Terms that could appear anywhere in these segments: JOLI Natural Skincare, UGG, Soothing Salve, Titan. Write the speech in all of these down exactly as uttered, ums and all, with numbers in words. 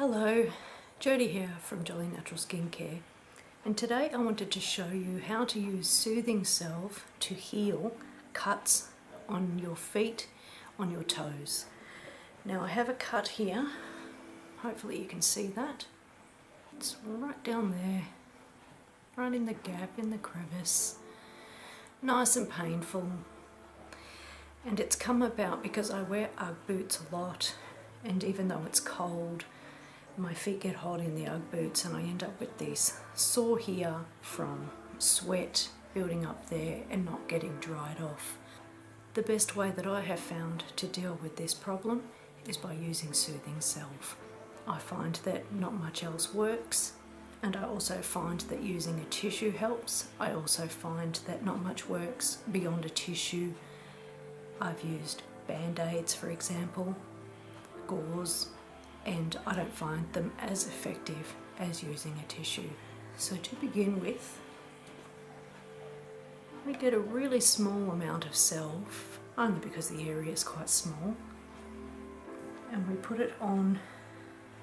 Hello, Jody here from JOLI Natural Skincare, and today I wanted to show you how to use Soothing Salve to heal cuts on your feet, on your toes. Now I have a cut here, hopefully you can see that. It's right down there, right in the gap, in the crevice. Nice and painful, and it's come about because I wear UGG boots a lot, and even though it's cold, my feet get hot in the UGG boots and I end up with this sore here from sweat building up there and not getting dried off. The best way that I have found to deal with this problem is by using Soothing Salve. I find that not much else works, and I also find that using a tissue helps. I also find that not much works beyond a tissue. I've used band-aids, for example, gauze, and I don't find them as effective as using a tissue. So to begin with, we get a really small amount of salve, only because the area is quite small, and we put it on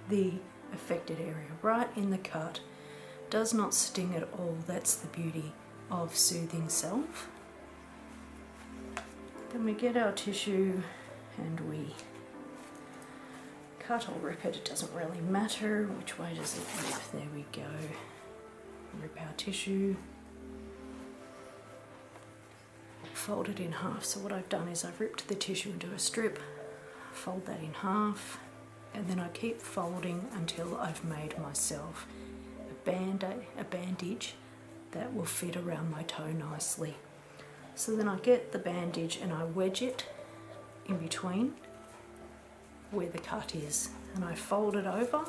the affected area, right in the cut. Does not sting at all, that's the beauty of Soothing Salve. Then we get our tissue and we cut or rip it, it doesn't really matter. Which way does it rip? There we go. Rip our tissue. Fold it in half. So what I've done is I've ripped the tissue into a strip, fold that in half, and then I keep folding until I've made myself a band-aid, a bandage that will fit around my toe nicely. So then I get the bandage and I wedge it in between where the cut is, and I fold it over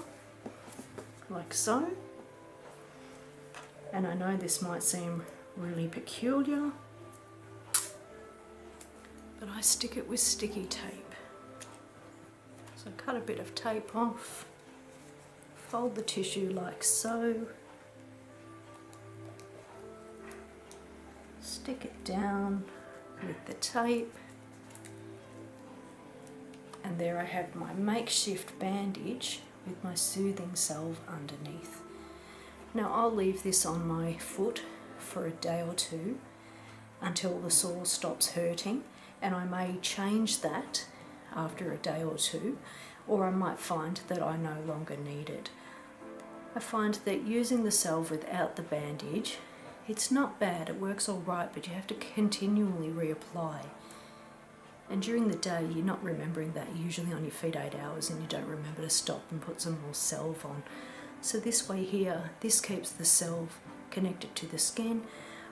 like so. And I know this might seem really peculiar, but I stick it with sticky tape. So cut a bit of tape off, fold the tissue like so, stick it down with the tape. And there I have my makeshift bandage with my Soothing Salve underneath. Now I'll leave this on my foot for a day or two until the sore stops hurting, and I may change that after a day or two, or I might find that I no longer need it. I find that using the salve without the bandage, it's not bad, it works alright, but you have to continually reapply. And during the day, you're not remembering that. You're usually on your feet eight hours and you don't remember to stop and put some more salve on. So this way here, this keeps the salve connected to the skin,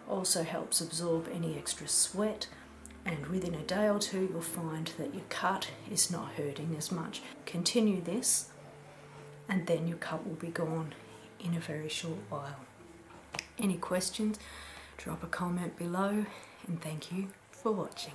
also helps absorb any extra sweat, and within a day or two, you'll find that your cut is not hurting as much. Continue this, and then your cut will be gone in a very short while. Any questions, drop a comment below, and thank you for watching.